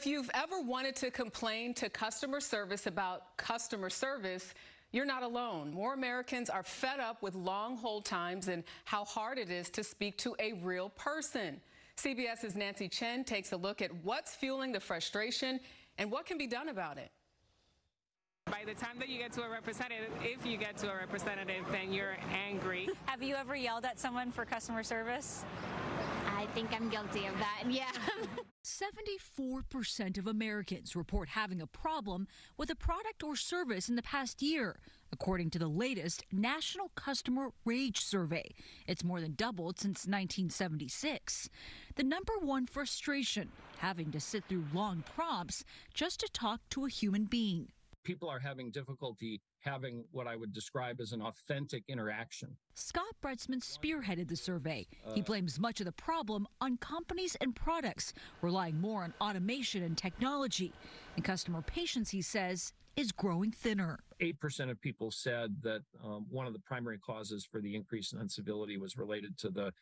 If you've ever wanted to complain to customer service about customer service, you're not alone. More Americans are fed up with long hold times and how hard it is to speak to a real person. CBS's Nancy Chen takes a look at what's fueling the frustration and what can be done about it. By the time that you get to a representative, if you get to a representative, then you're angry. Have you ever yelled at someone for customer service? I think I'm guilty of that, yeah. 74% of Americans report having a problem with a product or service in the past year, according to the latest National Customer Rage Survey. It's more than doubled since 1976. The number one frustration, having to sit through long prompts just to talk to a human being. People are having difficulty having what I would describe as an authentic interaction. Scott Bretzman spearheaded the survey. He blames much of the problem on companies and products relying more on automation and technology. And customer patience, he says, is growing thinner. 8% of people said that one of the primary causes for the increase in incivility was related to the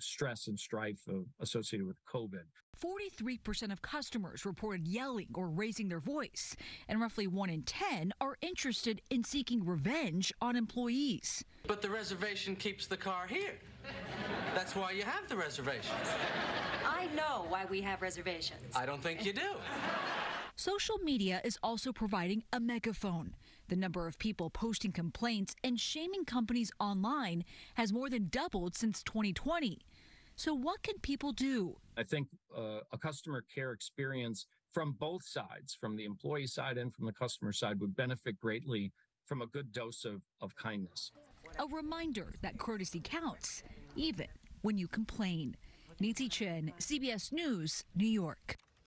stress and strife associated with COVID. 43% of customers reported yelling or raising their voice, and roughly 1 in 10 are interested in seeking revenge on employees. But the reservation keeps the car here. That's why you have the reservations. I know why we have reservations. I don't think you do. Social media is also providing a megaphone. The number of people posting complaints and shaming companies online has more than doubled since 2020. So what can people do? I think a customer care experience from both sides, from the employee side and from the customer side, would benefit greatly from a good dose of kindness. A reminder that courtesy counts, even when you complain. Nancy Chen, CBS News, New York.